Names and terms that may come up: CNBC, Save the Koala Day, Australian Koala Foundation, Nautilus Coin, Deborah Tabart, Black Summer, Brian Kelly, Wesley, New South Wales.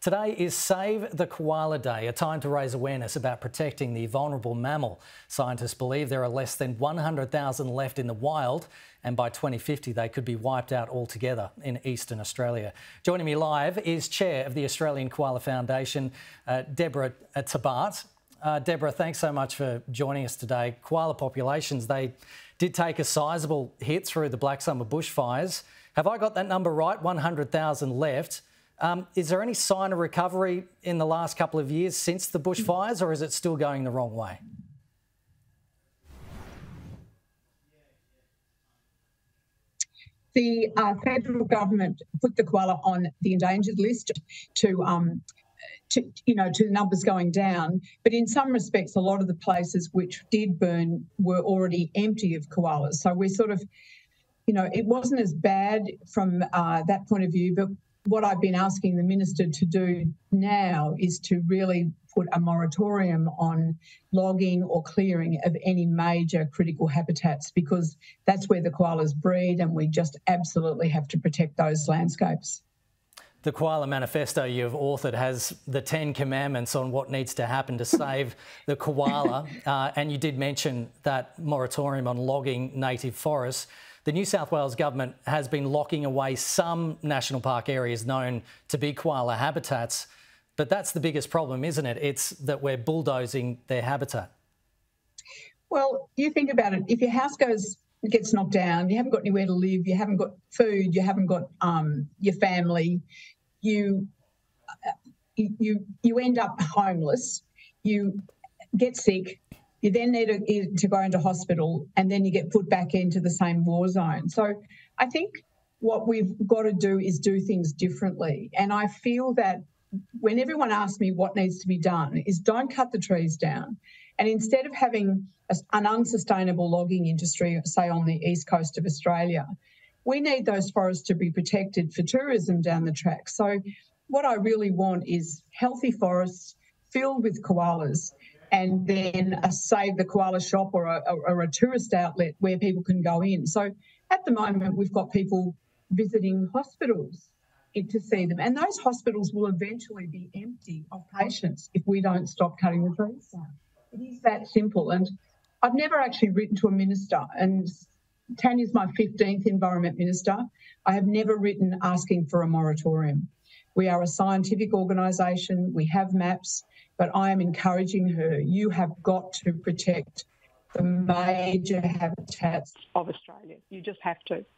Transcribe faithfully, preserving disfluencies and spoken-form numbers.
Today is Save the Koala Day, a time to raise awareness about protecting the vulnerable mammal. Scientists believe there are less than one hundred thousand left in the wild, and by twenty fifty they could be wiped out altogether in eastern Australia. Joining me live is Chair of the Australian Koala Foundation, uh, Deborah Tabart. Uh, Deborah, thanks so much for joining us today. Koala populations, they did take a sizeable hit through the Black Summer bushfires. Have I got that number right? one hundred thousand left. Um, is there any sign of recovery in the last couple of years since the bushfires, or is it still going the wrong way? The uh, federal government put the koala on the endangered list to... Um, To, you know, to the numbers going down, but in some respects, a lot of the places which did burn were already empty of koalas. So we sort of, you know, it wasn't as bad from uh, that point of view. But what I've been asking the minister to do now is to really put a moratorium on logging or clearing of any major critical habitats, because that's where the koalas breed, and we just absolutely have to protect those landscapes. The Koala Manifesto you've authored has the Ten Commandments on what needs to happen to save the koala, uh, and you did mention that moratorium on logging native forests. The New South Wales government has been locking away some national park areas known to be koala habitats, but that's the biggest problem, isn't it? It's that we're bulldozing their habitat. Well, you think about it. If your house goes... It gets knocked down, you haven't got anywhere to live, you haven't got food, you haven't got um, your family, you, you, you end up homeless, you get sick, you then need to, to go into hospital, and then you get put back into the same war zone. So I think what we've got to do is do things differently. And I feel that when everyone asks me what needs to be done is don't cut the trees down. And instead of having an unsustainable logging industry, say, on the east coast of Australia, we need those forests to be protected for tourism down the track. So what I really want is healthy forests filled with koalas, and then a Save the Koala shop or a, or a tourist outlet where people can go in. So at the moment, we've got people visiting hospitals to see them, and those hospitals will eventually be empty of patients if we don't stop cutting the trees down. It is that simple. And I've never actually written to a minister, and Tanya's my fifteenth environment minister. I have never written asking for a moratorium. We are a scientific organisation, we have maps, but I am encouraging her, you have got to protect the major habitats of Australia. You just have to.